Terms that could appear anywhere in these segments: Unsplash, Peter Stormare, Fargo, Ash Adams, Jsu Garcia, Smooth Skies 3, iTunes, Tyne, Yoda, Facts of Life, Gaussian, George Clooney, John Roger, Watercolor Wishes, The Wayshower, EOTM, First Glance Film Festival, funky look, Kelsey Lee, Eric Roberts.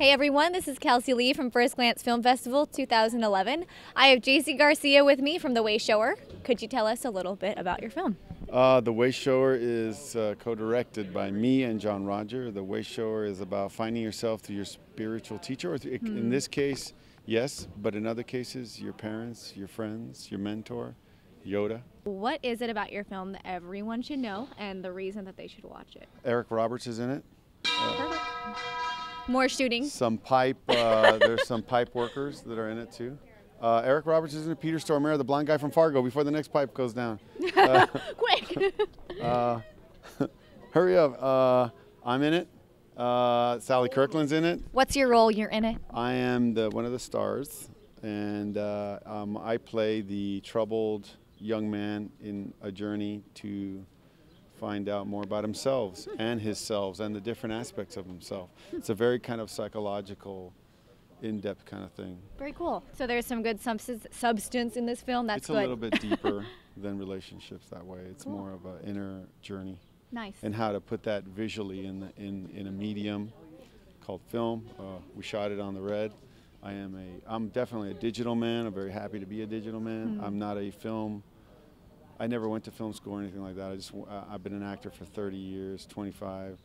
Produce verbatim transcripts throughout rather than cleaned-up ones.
Hey everyone, this is Kelsey Lee from First Glance Film Festival two thousand eleven. I have Jsu Garcia with me from The Wayshower. Could you tell us a little bit about your film? Uh, The Wayshower is uh, co-directed by me and John Roger. The Wayshower is about finding yourself through your spiritual teacher. Or th- mm. In this case, yes, but in other cases, your parents, your friends, your mentor, Yoda. What is it about your film that everyone should know and the reason that they should watch it? Eric Roberts is in it. Uh, More shooting. Some pipe, uh, there's some pipe workers that are in it too. Uh, Eric Roberts is in it, Peter Stormare, the blonde guy from Fargo, before the next pipe goes down. Uh, Quick! uh, hurry up. Uh, I'm in it. Uh, Sally Kirkland's in it. What's your role? You're in it. I am the one of the stars, and uh, um, I play the troubled young man in a journey to find out more about himself and his selves and the different aspects of himself. It's a very kind of psychological, in-depth kind of thing. Very cool. So there's some good substance substance in this film. That's It's a good. little bit deeper than relationships that way. It's cool. More of an inner journey. Nice. And how to put that visually in the, in in a medium called film. Uh, we shot it on the red. I am a I'm definitely a digital man. I'm very happy to be a digital man. Mm-hmm. I'm not a film. I never went to film school or anything like that. I just, I've been an actor for thirty years, twenty-five,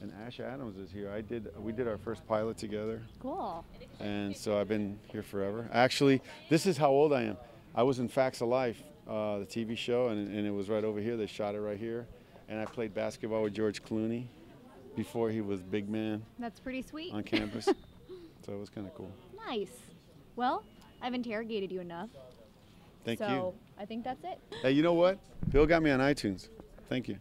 and Ash Adams is here. I did, we did our first pilot together. Cool. And so I've been here forever. Actually, this is how old I am. I was in Facts of Life, uh, the T V show, and, and it was right over here. They shot it right here. And I played basketball with George Clooney before he was big man. That's pretty sweet. On campus. So it was kind of cool. Nice. Well, I've interrogated you enough. Thank so, you. So I think that's it. Hey, you know what? Bill got me on iTunes. Thank you.